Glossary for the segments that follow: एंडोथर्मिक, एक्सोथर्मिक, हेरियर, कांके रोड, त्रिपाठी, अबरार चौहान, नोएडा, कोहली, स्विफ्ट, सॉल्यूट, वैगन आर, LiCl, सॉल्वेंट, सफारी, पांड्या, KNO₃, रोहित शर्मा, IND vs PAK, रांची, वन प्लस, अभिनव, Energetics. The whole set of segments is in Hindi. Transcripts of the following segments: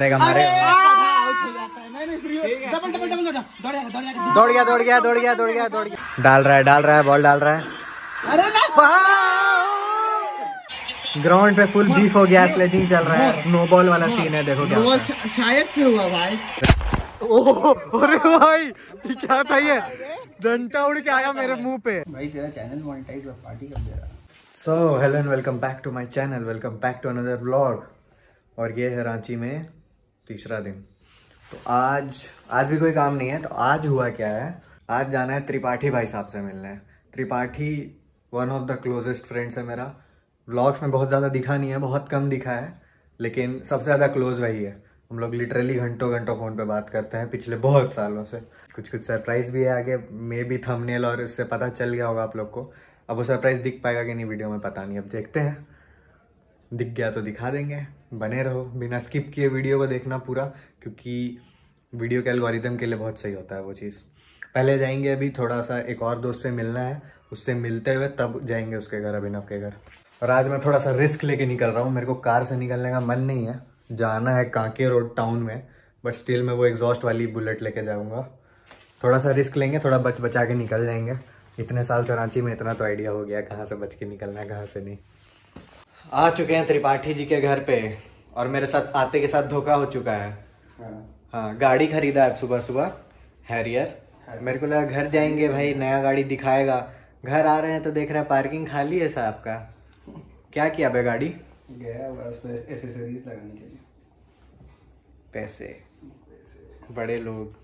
दौड़ गया डाल रहा है बॉल डाल रहा है। ग्राउंड पे फुल बीफ हो गया, स्लेजिंग चल रहा है, नो बॉल वाला सीन है। देखो क्या शायद से हुआ भाई। ओह अरे भाई क्या था ये, डंडा उड़ के आया मेरे मुंह पे भाई। तेरा चैनल मोनेटाइज और पार्टी कर दे रहा। So hello and welcome back to my channel, welcome back to another vlog. और ये है रांची में तीसरा दिन। तो आज भी कोई काम नहीं है। तो आज हुआ क्या है, आज जाना है त्रिपाठी भाई साहब से मिलने। त्रिपाठी one of the closest friends है मेरा। व्लॉग्स में बहुत ज़्यादा दिखा नहीं है, बहुत कम दिखा है, लेकिन सबसे ज़्यादा क्लोज वही है। हम लोग लिटरली घंटों घंटों फ़ोन पे बात करते हैं पिछले बहुत सालों से। कुछ सरप्राइज़ भी है आगे, मे बी थंबनेल और इससे पता चल गया होगा आप लोग को। अब वो सरप्राइज़ दिख पाएगा कि नहीं वीडियो में पता नहीं, अब देखते हैं। दिख गया तो दिखा देंगे, बने रहो। बिना स्किप किए वीडियो को देखना पूरा, क्योंकि वीडियो के एल्गोरिदम के लिए बहुत सही होता है वो चीज़। पहले जाएंगे अभी थोड़ा सा, एक और दोस्त से मिलना है, उससे मिलते हुए तब जाएंगे उसके घर, अभिनव के घर। और आज मैं थोड़ा सा रिस्क लेके निकल रहा हूँ। मेरे को कार से निकलने का मन नहीं है, जाना है कांके रोड टाउन में, बट स्टिल मैं वो एग्जॉस्ट वाली बुलेट लेके जाऊँगा। थोड़ा सा रिस्क लेंगे, थोड़ा बच बचा के निकल जाएंगे। इतने साल से रांची में इतना तो आइडिया हो गया कहाँ से बच के निकलना है कहाँ से नहीं। आ चुके हैं त्रिपाठी जी के घर पे, और मेरे साथ आते के साथ धोखा हो चुका है। हाँ, गाड़ी खरीदा है सुबह सुबह, हेरियर। मेरे को लगा घर जाएंगे भाई नया गाड़ी दिखाएगा, घर आ रहे हैं तो देख रहे हैं पार्किंग खाली है साहब का। क्या किया बे, गाड़ी गया उसमें एक्सेसरीज लगाने के लिए। पैसे बड़े लोग,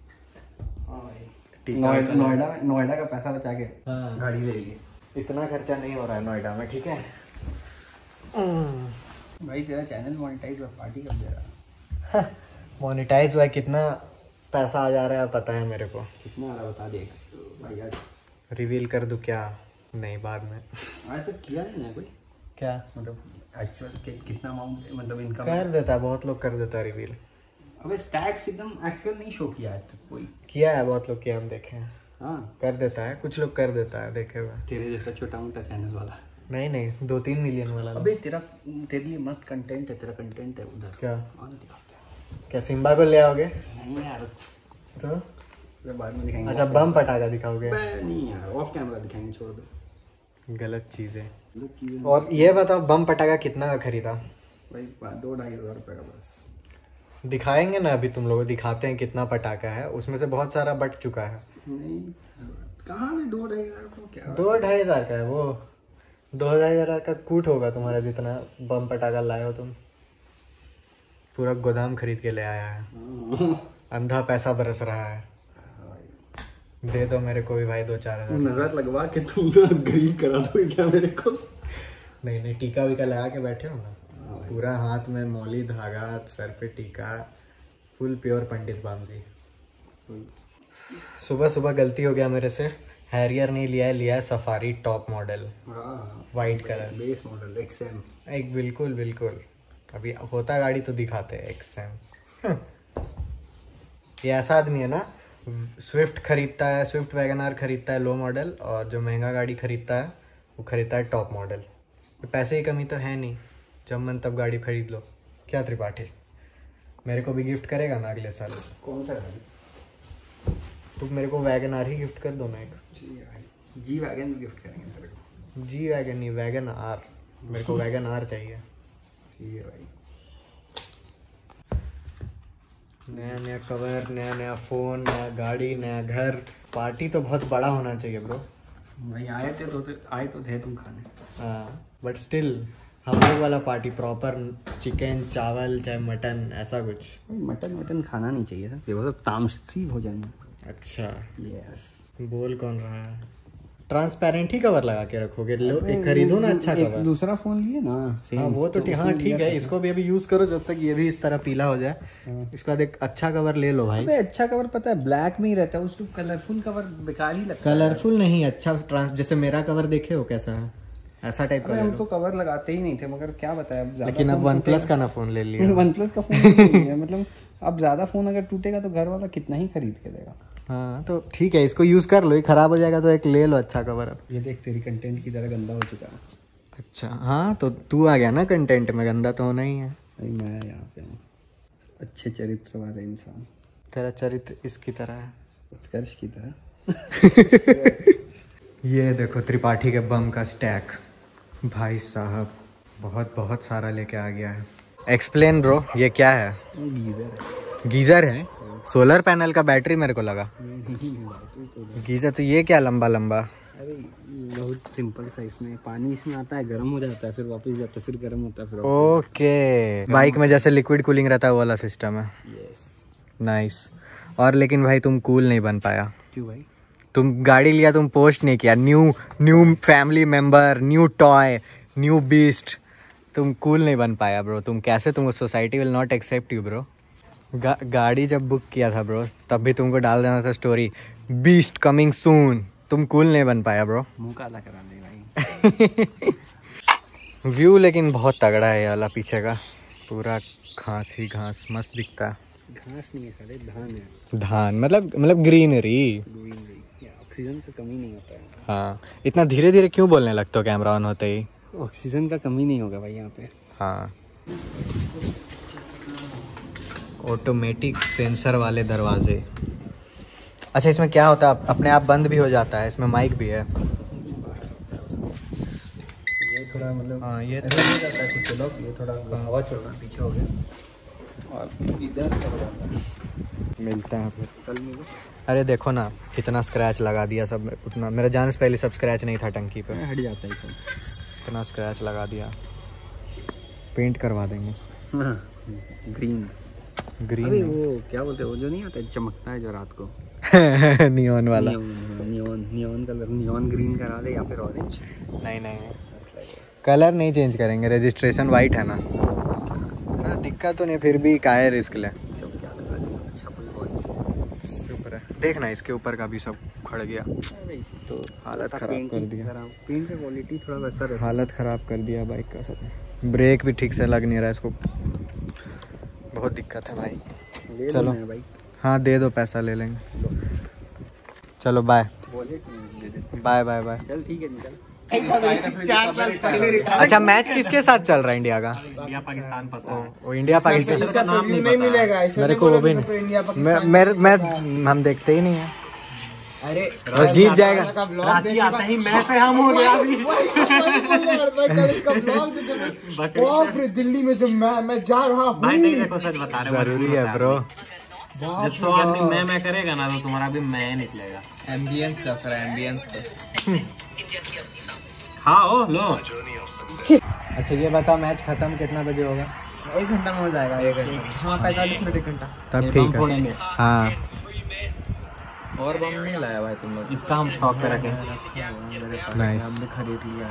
नोएडा का पैसा बचा के गाड़ी ले ली। इतना खर्चा नहीं हो रहा है नोएडा में, ठीक है भाई। तेरा चैनल मोनेटाइज और पार्टी कर दे रहा। मोनेटाइज हुआ, कितना पैसा आ जा रहा है पता है मेरे को, कितना आ रहा बता दे भाई। आज रिवील कर दूँ क्या? नहीं, बाद में। आज तो किया नहीं है कोई, क्या मतलब एक्चुअल कितना अमाउंट मतलब इनकम कर देता है, बहुत लोग कर देता है रिवील। अब टैक्स एकदम एक्चुअल नहीं शो किया आज तक कोई, किया है बहुत लोग, किया हम देखे हैं। हाँ कर देता है, कुछ लोग कर देता है देखे हुआ। तेरे जैसा छोटा मोटा चैनल वाला नहीं, 2-3 मिलियन वाला। अबे तेरे लिए मस्त कंटेंट है, तेरा कंटेंट है उधर। क्या सिम्बा को ले आओगे? नहीं यार, तो बाद में दिखाएंगे। अच्छा बम पटाखा दिखाओगे? नहीं यार, ऑफ कैमरा दिखाएंगे, छोड़ दो। गलत चीजें। और ये बताओ बम पटाखा कितना का खरीदा? भाई 2-2.5 हज़ार रुपये का। बस दिखाएंगे ना, अभी तुम लोग दिखाते हैं कितना पटाखा है, उसमें से बहुत सारा बट चुका है। कहाँ में 2-2.5 हज़ार? 2-2.5 हज़ार का है वो, 2-2.5 हज़ार का कूट होगा तुम्हारा जितना बम पटाखा लाए हो तुम। पूरा गोदाम खरीद के ले आया है, अंधा पैसा बरस रहा है। दे दो मेरे को भी भाई 2-4 हज़ार। नजर लगवा के तुम गरीब करा दो क्या मेरे को? नहीं, टीका वीका लगा के बैठे हो ना, पूरा हाथ में मौली धागा, सर पे टीका, फुल प्योर पंडित बामजी। सुबह सुबह गलती हो गया मेरे से, हैरियर नहीं लिया है, लिया है सफारी top model, white colour base model, XM एक। बिल्कुल अभी होता गाड़ी तो दिखाते हैं एक्सएम। ये ऐसा आदमी है ना, स्विफ्ट खरीदता है, स्विफ्ट वैगन आर खरीदता है लो मॉडल, और जो महंगा गाड़ी खरीदता है वो खरीदता है टॉप मॉडल। पैसे की कमी तो है नहीं, जब मन तब गाड़ी खरीद लो। क्या त्रिपाठी मेरे को भी गिफ्ट करेगा ना अगले साल? कौन सा गाड़ी? तो मेरे को वैगन आर ही गिफ्ट कर दो ना एक। जी वैगन गिफ्ट करेंगे तेरे को। जी वैगन नहीं, वैगन आर। मेरे को वैगन आर चाहिए। ठीक है भाई, नया कवर, नया फोन, नया गाड़ी, नया घर। पार्टी तो बहुत बड़ा होना चाहिए ब्रो। भाई आए तो थे तुम खाने। हाँ बट स्टिल हम लोग वाला पार्टी प्रॉपर, चिकन चावल चाहे मटन, ऐसा कुछ। मटन खाना नहीं चाहिए सर, तामसी भोजन। अच्छा यस। बोल कौन रहा है? ट्रांसपेरेंट ही कवर लगा के रखोगे? एक खरीदो ना अच्छा कवर। दूसरा फोन लिए ना। हाँ वो तो ठीक। हाँ ठीक है, इसको भी अभी यूज करो जब तक ये भी इस तरह पीला हो जाए। इसका देख अच्छा कवर ले लो भाई। अच्छा कवर पता है ब्लैक में ही रहता है, उसको कलरफुल कवर बेकार ही लगता है। कलरफुल नहीं, अच्छा ट्रांस, जैसे मेरा कवर देखे हो कैसा है, ऐसा टाइप का। उनको कवर लगाते ही नहीं थे मगर क्या बताया, लेकिन अब वन प्लस का ना फोन ले लिया। वन प्लस का फोन मतलब अब ज्यादा फोन अगर टूटेगा तो घर वाला कितना ही खरीद के देगा। हाँ तो ठीक है, इसको यूज कर लो, ये खराब हो जाएगा तो एक ले लो अच्छा कवर। अब ये देख तेरी कंटेंट की तरह गंदा हो चुका है। अच्छा हाँ तो तू आ गया ना कंटेंट में, गंदा तो होना ही है। मैं यहाँ पे अच्छे चरित्र वाले इंसान। तेरा चरित्र इसकी तरह है, उत्कर्ष की तरह। ये देखो त्रिपाठी के बम का स्टैक, भाई साहब बहुत बहुत सारा लेके आ गया है। एक्सप्लेन ब्रो, ये क्या है? गीजर है। गीजर है? सोलर पैनल का बैटरी मेरे को लगा। गीजर तो ये क्या लंबा लंबा? अरे बहुत सिंपल सा, इसमें पानी इसमें आता है, गर्म हो जाता है, फिर वापस जाता है, फिर गर्म होता है, फिर ओके। बाइक में जैसे लिक्विड कूलिंग रहता है वो वाला सिस्टम है। Yes nice. और लेकिन भाई तुम कूल नहीं बन पाया। क्यों भाई? तुम गाड़ी लिया, तुम पोस्ट नहीं किया, new family member, new toy, new beast, तुम कूल नहीं बन पाया ब्रो। तुम कैसे, तुम society will not accept you bro. गाड़ी जब बुक किया था ब्रो तब भी तुमको डाल देना था स्टोरी, बीस्ट कमिंग सून, तुम कूल नहीं बन पाया ब्रो। मुंह काला करा दे भाई। व्यू लेकिन बहुत तगड़ा है, ये वाला पीछे का पूरा घास ही घास मस्त दिखता है। घास नहीं है सारे, धान है। धान मतलब ग्रीनरी। ऑक्सीजन का कमी नहीं होता है। हाँ, इतना धीरे धीरे क्यों बोलने लगते हो कैमरा ऑन होते ही? ऑक्सीजन का कमी नहीं होगा भाई यहाँ पे। हाँ, ऑटोमेटिक सेंसर वाले दरवाजे। अच्छा इसमें क्या होता है, अपने आप बंद भी हो जाता है? इसमें माइक भी है। ये थोड़ा मतलब हाँ ये कुछ लोग ये थोड़ा हवा चल रहा है पीछे हो गया और इधर से हो जाता है। मिलता है फिर कल मिलो। अरे देखो ना कितना स्क्रैच लगा दिया सब, उतना मेरा जान से पहले सब स्क्रैच नहीं था टंकी पे। हट जाता है सब, इतना स्क्रैच लगा दिया। पेंट करवा देंगे इसको ग्रीन ग्रीन। अरे वो क्या बोलते हैं वो जो नहीं आता चमकता है जो रात को नियॉन वाला, नियॉन कलर, नियॉन ग्रीन करा दे या फिर ऑरेंज। नहीं कलर नहीं चेंज करेंगे, रजिस्ट्रेशन वाइट है ना। दिक्कत तो नहीं, फिर भी काहे रिस्क ले। देखना इसके ऊपर का भी सब खड़ गया तो हालत खराब कर दिया। पेंट की क्वालिटी थोड़ा वैसा है, हालत खराब कर दिया बाइक का सब। ब्रेक भी ठीक से लग नहीं रहा इसको, बहुत दिक्कत है भाई। चलो हाँ दे दो, पैसा ले लेंगे। चलो बाय बाय बाय बाय। चल ठीक है निकल। अच्छा मैच किसके साथ चल रहा है? इंडिया का, इंडिया पाकिस्तान पता है। वो इंडिया पाकिस्तान का नाम नहीं मिलेगा मेरे को, वो भी नहीं। मैं हम देखते ही नहीं है। अरे बस जीत जाएगा। रांची आता ही मैं से हम हो गया अभी। दिल्ली में जो मैं जा रहा हूँ भाई, नहीं देखो सच बता रहे, जरूरी है ब्रो। जब 100 आदमी मैं करेगा ना तो तुम्हारा भी मैं निकलेगा। एम्बियंस का सर, एम्बियंस का। हाँ ओ लो। अच्छा ये बता मैच खत्म कितना बजे होगा? 1 घंटा में हो जाएगा। 1 घंटा? हाँ 45 मिनट, 1 घंटा तब ठीक है। हाँ और बम नहीं लाया भाई तुम लोग? इसका हम स्टॉक पे रखे हैं, हमने खरीद लिया।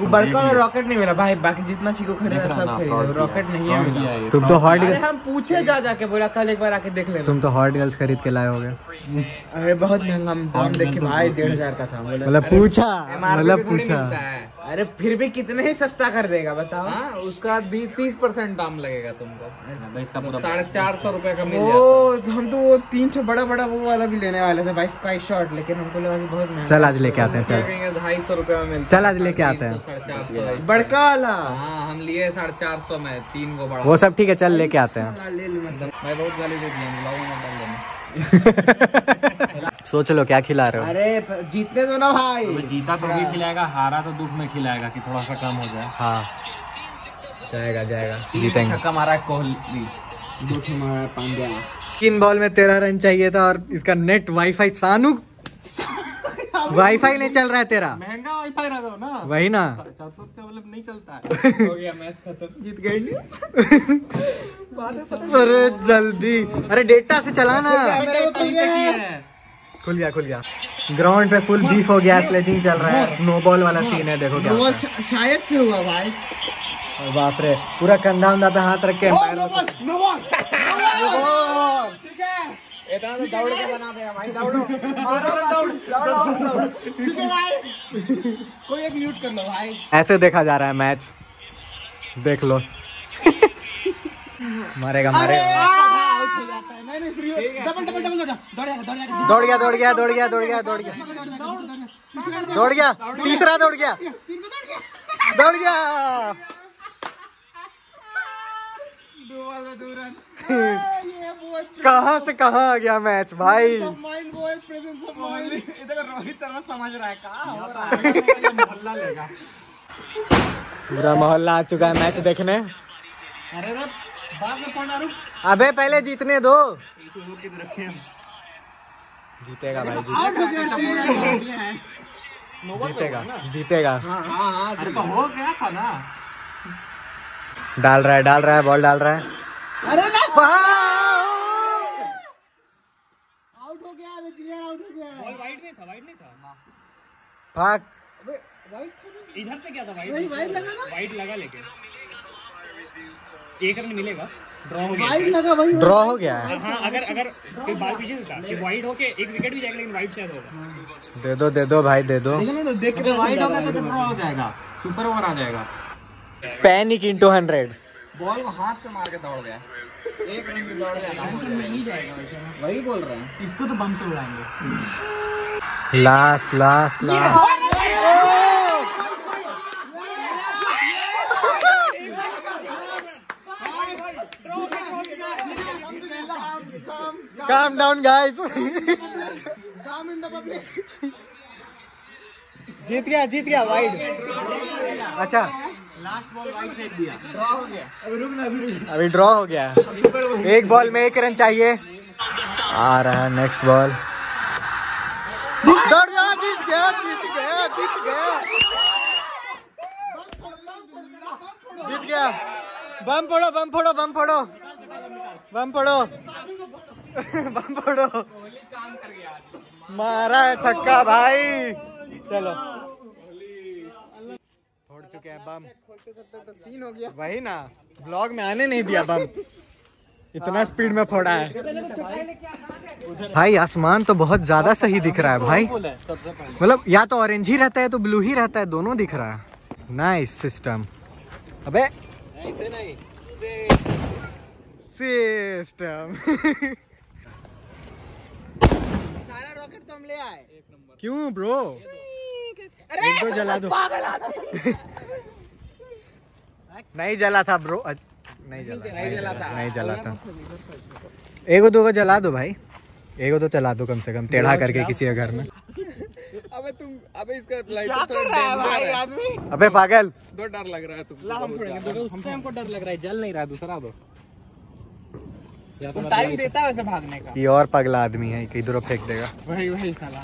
वो बड़का रॉकेट नहीं मिला भाई, बाकी जितना चीको खरीदा सब खरीदा, रॉकेट नहीं है मिला। तुम तो हॉट गर्ल्स, हम पूछे जाके बोला कल एक बार आके देख लेना। तुम तो हॉट गर्ल्स खरीद के लाए होगे। अरे बहुत महंगा बम देखे भाई, 1,500 का था। मतलब पूछा अरे फिर भी कितने ही सस्ता कर देगा बताओ। उसका भी 30% दाम लगेगा तुमको, 450 रुपए का मिल जाएगा। हम तो वो 300 बड़ा वो वाला भी लेने वाले थे भाई, स्काई शॉट, लेकिन हमको लगा कि बहुत महंगा। चल आज लेके आते हैं, चल 250 रुपए में मिलता है। चल आज लेके आते हैं 450 बड़का वाला। हाँ हम लिए 450 में 3 गो बड़ा। वो सब ठीक है, चल लेके आते हैं। मैं बहुत गाली दे दिया। सोच लो क्या खिला रहे हो। अरे जीतने दो ना भाई। तो जीता तो भी खिलाएगा, हारा तो दुख में खिलाएगा कि थोड़ा सा कम हो जाए। हाँ जाएगा जीतेंगे। छक्का मारा कोहली, 2 मारा पांड्या। 3 बॉल में 13 रन चाहिए था और इसका नेट वाईफाई सानू वाईफाई नहीं चल रहा है तेरा। महंगा वाईफाई रहा था ना, वही ना 400 रुपये मतलब नहीं चलता है। हो गया मैच खत्म, जीत गए। अरे जल्दी, अरे डेटा से चलाना। खुल गया ग्राउंड पे फुल बीफ हो गया, स्लेजिंग चल रहा है, नो बॉल वाला सीन है। देखो क्या शायद से हुआ भाई, बाप रे पूरा कंधा उंधा पे हाथ रख के। इतना तो दौड़ के बना रहे हैं भाई, दौड़ो। ठीक है भाई, कोई एक म्यूट कर लो भाई। ऐसे देखा जा रहा है मैच, देख लो। मारेगा दौड़ गया। तीसरा दौड़ गया। कहां से कहां आ गया मैच भाई। रोहित शर्मा समझ रहा है पूरा मोहल्ला आ चुका है मैच देखने। अरे अबे पहले जीतने दो, जीतेगा भाई जीतेगा जीतेगा। अरे तो हो गया था ना। डाल रहा है डाल रहा है बॉल डाल रहा है। अरे आउट हो गया है, क्लियर आउट हो गया है। बॉल वाइड नहीं था, वाइड नहीं था ना। भाग वाइड था, इधर से क्या था वाइड, वाइड लगा ना, वाइड लगा लेकिन एक रन मिलेगा। वाइड लगा भाई, ड्रॉ हो गया है। हां अगर अगर कोई बाल पीछे से था कि वाइड होके एक विकेट भी जाएगा लेकिन वाइड शायद होगा। दे दो भाई दे दो। देख के वाइड होगा तो ड्रॉ हो जाएगा, सुपर ओवर आ जाएगा। Panic into 100। बॉल को हाथ से मार के दौड़ गया, एक रन की दौड़ गया। वही बोल रहे हैं इसको तो बम से उड़ाएंगे। Last last last Calm down guys. Calm in the public. जीत गया वाइड। अच्छा लास्ट बॉल वाइड फेंक दिया, ड्रॉ हो गया। अभी रुक ना, अभी ड्रॉ हो गया। एक बॉल में एक रन चाहिए। आ रहा है नेक्स्ट बॉल। दौड़ गया, जीत गया जीत गया जीत गया जीत गया। बम फोड़ो बम फोड़ो बम फोड़ो बम फोड़ो बम फोड़ो। मारा है छक्का भाई। चलो फोड़ चुके हैं बम। तो सीन हो गया वही ना, ब्लॉग में आने नहीं दिया बम। इतना स्पीड में फोड़ा है भाई। आसमान तो बहुत ज्यादा सही दिख रहा है भाई, मतलब या तो ऑरेंज ही रहता है तो ब्लू ही रहता है, दोनों दिख रहा है। Nice system. अबे सिस्टम तो हम ले आए। क्यों ब्रो एक दो जला दो। नहीं जला था ब्रो, नहीं जला नहीं जला था। एगो दो को जला दो भाई, एगो दो जला दो कम से कम, टेढ़ा करके किसी के घर में। अबे तुम अबे इसका क्या कर रहा है भाई आदमी। अबे पागल दो, डर लग रहा है तुमसे। हमको डर लग रहा है, जल नहीं रहा दूसरा दो। टाइम देता है वैसे भागने का। ये और पगला आदमी है, किधर फेंक देगा। वही वही साला।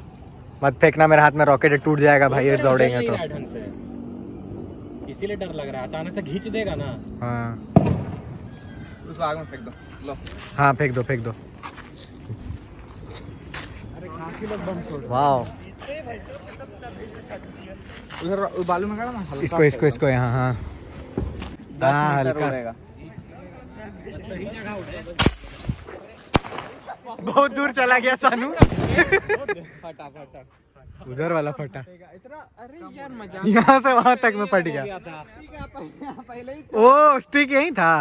मत फेंकना, मेरे हाथ में रॉकेट टूट जाएगा भाई, ये दौड़ेंगे तो। इसीलिए डर लग रहा है, अचानक से खींच देगा ना। हाँ उस भाग में फेंक दो लो। हाँ फेंक दो फेंक दो। अरे खासी लोग बम फोड़। वाह उधर बालू में गाड़ा ना। इसको इसको इसको यहाँ हाँ हाँ हल्का सही जगह उठे। बहुत दूर चला गया सानू। फटा फटा उधर वाला फटा इतना। अरे यार यहाँ से वहाँ तक में फट गया। ओ स्टिक यही था,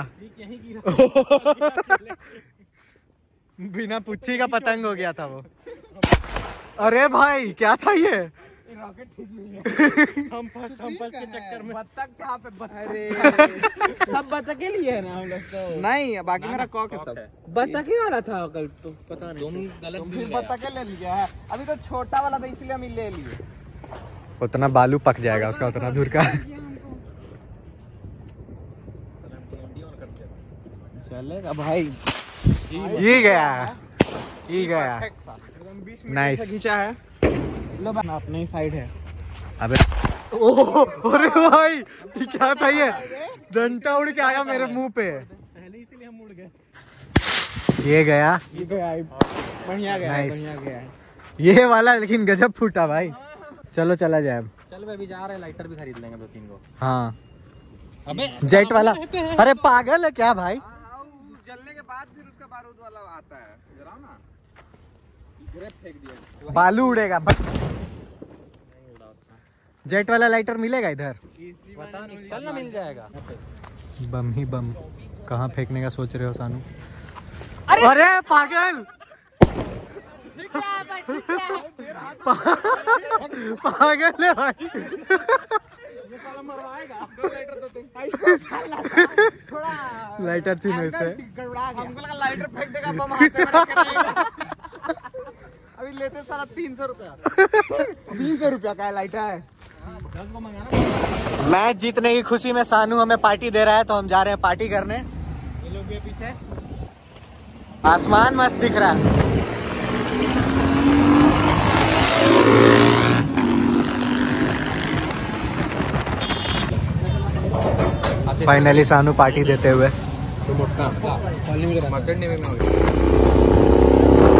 बिना पुच्छी का पतंग हो गया था वो। अरे भाई क्या था ये रॉकेट हम फर्स्ट के चक्कर में बत्तख था पे। अरे सब बत्तख के लिए है ना हम लोग तो। नहीं बाकी मेरा कॉक है सब। बत्तख ही वाला था कल तो पता नहीं, तुम गलत फिर बत्तख ले लिया है। अभी तो छोटा वाला था इसलिए हम ले लिए। उतना बालू पक जाएगा उसका, उतना दूर का। चलेगा भाई, ये गया ये गया। नाइस खींचा है अपने साइड है। अबे ओह अरे भाई क्या था ये, डंडा उड़ के आया मेरे मुंह पे। पहले इसीलिए हम उड़ गए। ये गया ये बढ़िया गया बढ़िया गया ये वाला, लेकिन गजब फूटा भाई। चलो चला जाए, चल भाई अभी जा रहे हैं, लाइटर भी खरीद लेंगे दो तीन को। हाँ अबे जेट वाला। अरे पागल है क्या भाई, जलने के बाद फिर उसका बारूद वाला आता है, फेंक दिया बालू उड़ेगा। जेट वाला लाइटर मिलेगा इधर, पता नहीं कल ना मिल जाएगा। बम ही बम कहाँ फेंकने का सोच रहे हो सानू। अरे पागल पागल है भाई। लाइटर थी नहीं से हमको लगा लाइटर फेंक देगा बम हाथ में। अभी लेते सारा 300 रुपया 300 रुपया का लाइटर है। मैच जीतने की खुशी में सानू हमें पार्टी दे रहा है, तो हम जा रहे हैं पार्टी करने। ये लोग के पीछे आसमान मस्त दिख रहा है। फाइनली सानू पार्टी देते हुए तो